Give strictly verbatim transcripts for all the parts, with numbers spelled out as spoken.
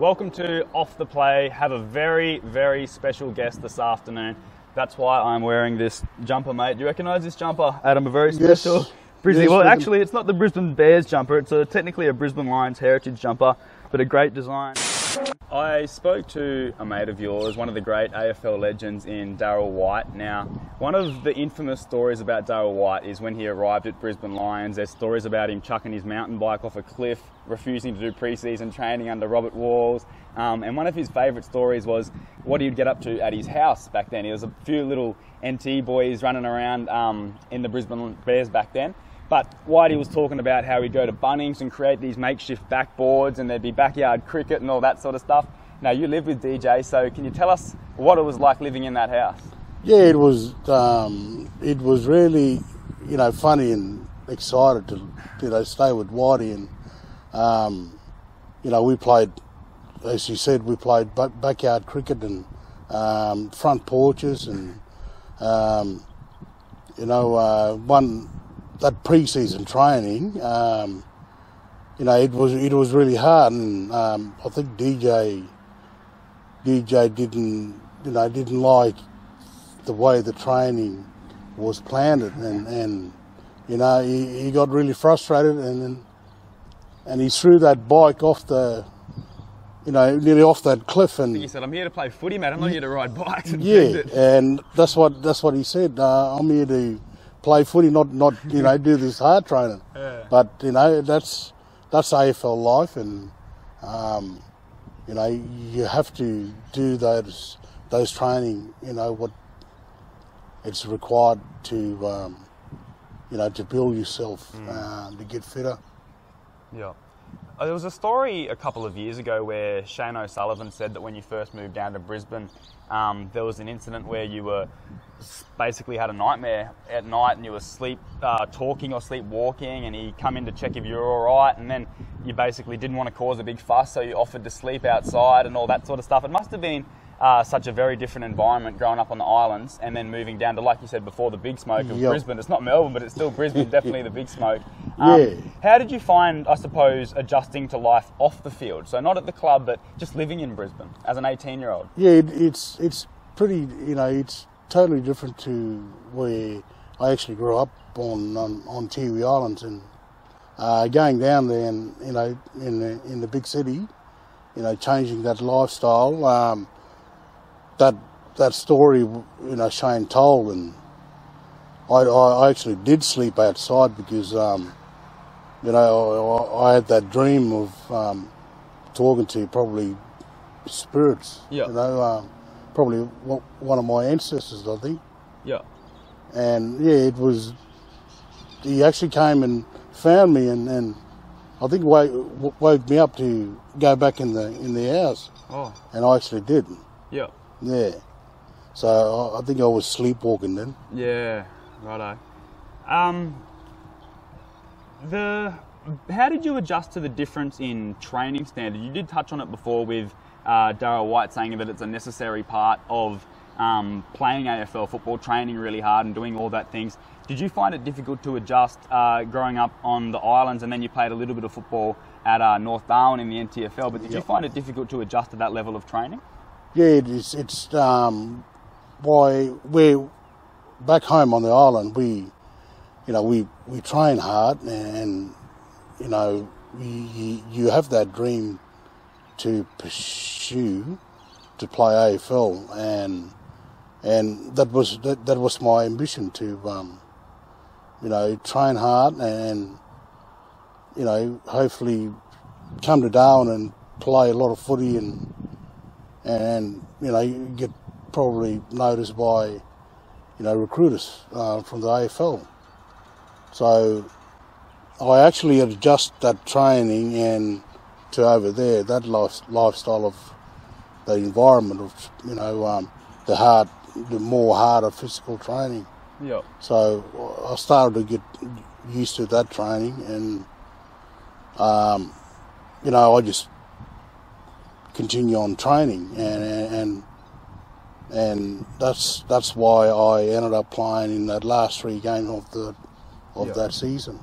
Welcome to Off The Play. Have a very, very special guest this afternoon. That's why I'm wearing this jumper, mate. Do you recognise this jumper, Adam? A very special yes. Brisbane. Yes, well, actually, it's not the Brisbane Bears jumper. It's a, technically a Brisbane Lions heritage jumper, but a great design. I spoke to a mate of yours, one of the great A F L legends in Darryl White. Now, one of the infamous stories about Darryl White is when he arrived at Brisbane Lions, there's stories about him chucking his mountain bike off a cliff, refusing to do pre-season training under Robert Walls. Um, and one of his favourite stories was what he'd get up to at his house back then. He was a few little N T boys running around um, in the Brisbane Bears back then. But Whitey was talking about how he'd go to Bunnings and create these makeshift backboards and there'd be backyard cricket and all that sort of stuff. Now, you live with D J, so can you tell us what it was like living in that house? Yeah, it was um, it was really, you know, funny and excited to, you know, stay with Whitey. And, um, you know, we played, as you said, we played backyard cricket and um, front porches and, um, you know, uh, one... that pre-season training, um, you know, it was it was really hard, and um, I think D J D J didn't, you know, didn't like the way the training was planned, and and you know he, he got really frustrated, and and he threw that bike off the, you know, nearly off that cliff, and he said, "I'm here to play footy, mate. I'm not here to ride bikes." And yeah, and that's what that's what he said. Uh, I'm here to play footy, not not you know do this hard training. Yeah. But you know that's that's A F L life, and um, you know you have to do those those training. You know what it's required to um, you know to build yourself, mm. uh, to get fitter. Yeah. There was a story a couple of years ago where Shane O'Sullivan said that when you first moved down to Brisbane, um, there was an incident where you were basically had a nightmare at night and you were sleep uh, talking or sleepwalking, and he come in to check if you were all right, and then you basically didn't want to cause a big fuss, so you offered to sleep outside and all that sort of stuff. It must have been uh, such a very different environment growing up on the islands and then moving down to, like you said before, the big smoke of yep. Brisbane. It's not Melbourne, but it's still Brisbane, definitely the big smoke. Um, yeah. How did you find, I suppose, adjusting to life off the field? So not at the club, but just living in Brisbane as an eighteen-year-old. Yeah, it, it's it's pretty, you know, it's totally different to where I actually grew up on on, on Tiwi Island, and uh, going down there and, you know, in the, in the big city, you know, changing that lifestyle. Um, that that story, you know, Shane told, and I, I actually did sleep outside because. Um, You know, I, I had that dream of um, talking to probably spirits. Yeah. You know, um, probably one of my ancestors, I think. Yeah. And yeah, it was. He actually came and found me, and, and I think woke woke me up to go back in the in the house. Oh. And I actually did. Yeah. Yeah. So I, I think I was sleepwalking then. Yeah. Righto. Um. The, how did you adjust to the difference in training standard? You did touch on it before with uh, Darryl White saying that it's a necessary part of um, playing A F L football, training really hard and doing all that things. Did you find it difficult to adjust uh, growing up on the islands, and then you played a little bit of football at uh, North Darwin in the N T F L, but did yeah. you find it difficult to adjust to that level of training? Yeah, it is. It's um, why we're back home on the island, we... You know, we, we train hard, and, you know, you, you have that dream to pursue, to play A F L, and and that was that, that was my ambition to, um, you know, train hard and, you know, hopefully come to Darwin and play a lot of footy and, and you know, you get probably noticed by, you know, recruiters uh, from the A F L. So I actually adjust that training and to over there, that life, lifestyle of the environment of, you know, um, the hard, the more harder physical training. Yeah. So I started to get used to that training, and, um, you know, I just continue on training, and, and, and that's, that's why I ended up playing in that last three games of the, of yep. that season.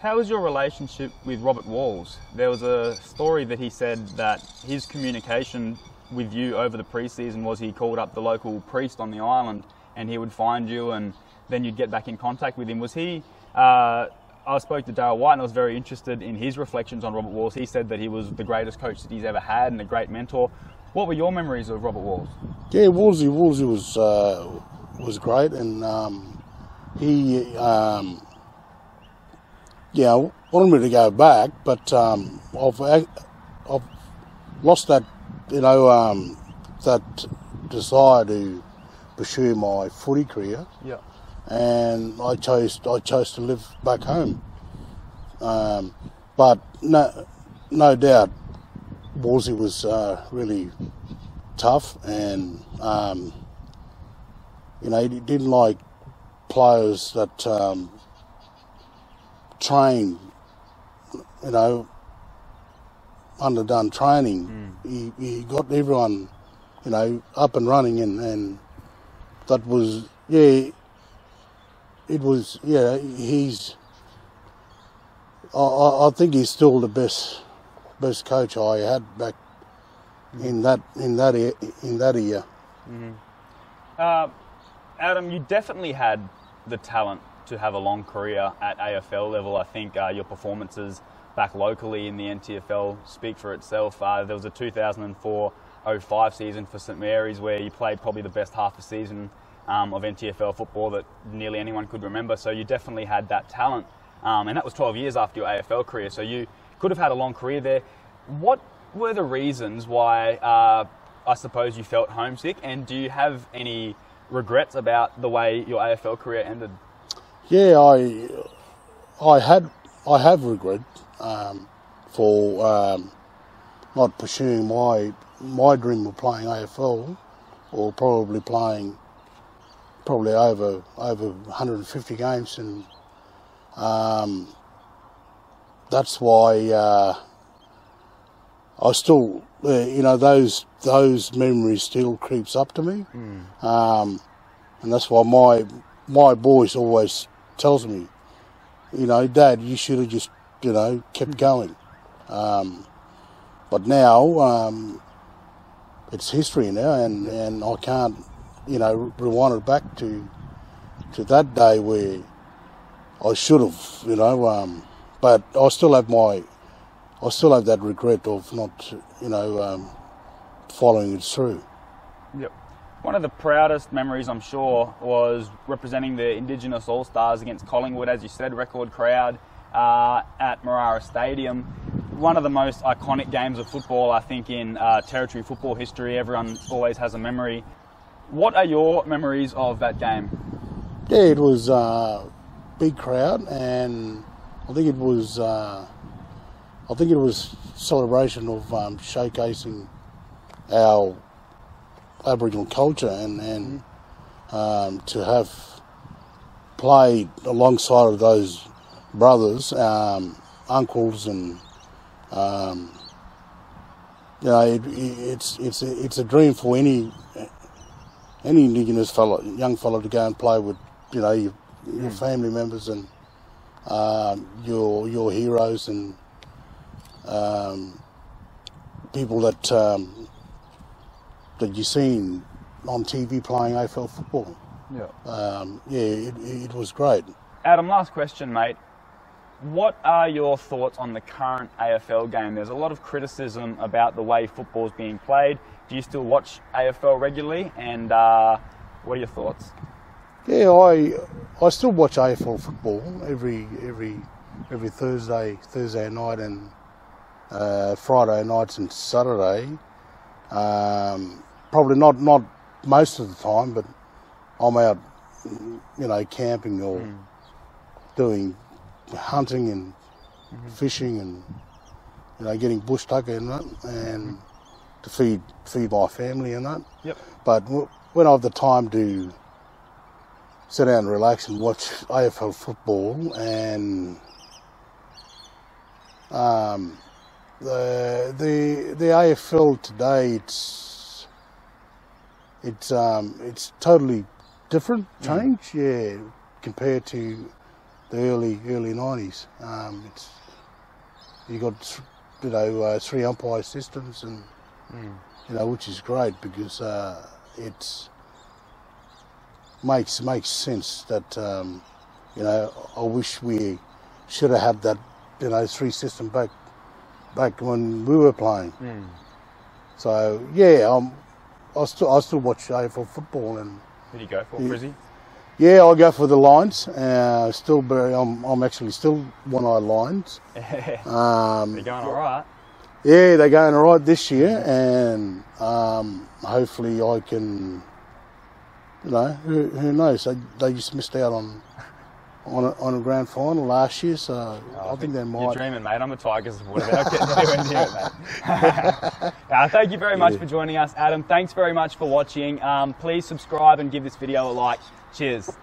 How is your relationship with Robert Walls? There was a story that he said that his communication with you over the pre-season was he called up the local priest on the island and he would find you and then you'd get back in contact with him. Was he... Uh, I spoke to Darryl White and I was very interested in his reflections on Robert Walls. He said that he was the greatest coach that he's ever had and a great mentor. What were your memories of Robert Walls? Yeah, Wallsy, Wallsy was, uh, was great and um, he... Um, Yeah, I wanted to go back, but um, I've I've lost that, you know, um, that desire to pursue my footy career. Yeah, and I chose I chose to live back home. Um, but no, no doubt, Walsy was uh, really tough, and um, you know, he didn't like players that. Um, train, you know, underdone training. Mm. He, he got everyone, you know, up and running and, and that was, yeah, it was, yeah, he's, I, I think he's still the best best coach I had back mm. in that, in that, in that year. Mm-hmm. uh, Adam, you definitely had the talent to have a long career at A F L level. I think uh, your performances back locally in the N T F L speak for itself. Uh, there was a two thousand four oh five season for St Mary's where you played probably the best half a season um, of N T F L football that nearly anyone could remember, so you definitely had that talent. Um, and that was twelve years after your A F L career, so you could have had a long career there. What were the reasons why, uh, I suppose, you felt homesick, and do you have any regrets about the way your A F L career ended? Yeah, I, I had, I have regret um, for um, not pursuing my my dream of playing A F L, or probably playing, probably over over one hundred fifty games, and um, that's why uh, I still, uh, you know, those those memories still creeps up to me, mm. um, and that's why my my boys always. Tells me, you know, Dad, you should have just, you know, kept going. Um, but now um, it's history now, and, and I can't, you know, rewind it back to to that day where I should have, you know. Um, but I still have my, I still have that regret of not, you know, um, following it through. Yep. One of the proudest memories, I'm sure, was representing the Indigenous All-Stars against Collingwood, as you said, record crowd uh, at Marara Stadium. One of the most iconic games of football, I think, in uh, territory football history. Everyone always has a memory. What are your memories of that game? Yeah, it was a big crowd, and I think it was, uh, I think it was celebration of um, showcasing our Aboriginal culture, and, and um, to have played alongside of those brothers, um, uncles, and um, you know, it, it's it's a, it's a dream for any any Indigenous fellow, young fellow, to go and play with, you know, your, your family members and um, your your heroes and um, people that. Um, that you've seen on T V playing A F L football. Yeah, um, yeah, it, it was great. Adam, last question, mate. What are your thoughts on the current A F L game? There's a lot of criticism about the way football's being played. Do you still watch A F L regularly? And uh, what are your thoughts? Yeah, I I still watch A F L football every every every Thursday Thursday night and uh, Friday nights and Saturday. Um, Probably not, not most of the time, but I'm out, you know, camping or mm. doing hunting and mm-hmm. fishing and, you know, getting bush tucker and that, and mm-hmm. to feed feed my family and that. Yep. But w when I have the time to sit down and relax and watch A F L football, and um, the the the A F L today, it's. It's um, it's totally different change, mm. yeah, compared to the early early nineties. Um, it's you got you know uh, three umpire systems, and mm. you know which is great because uh, it's makes makes sense that um, you know I wish we should have had that you know three system back back when we were playing. Mm. So yeah, I'm. I still, I still watch A F L football. And who do you go for, yeah, Frizzy? Yeah, I go for the Lions. Uh, still, very, I'm, I'm actually still one-eyed Lions. um, They're going all right. Yeah, they're going all right this year, and um, hopefully I can. You know, who, who knows? They, they just missed out on on a, on a grand final last year, so oh, I, I think they might. You're dreaming, mate. I'm a Tigers supporter. I'll get nowhere near it, mate. Now, thank you very much yeah. for joining us, Adam. Thanks very much for watching. Um, please subscribe and give this video a like. Cheers.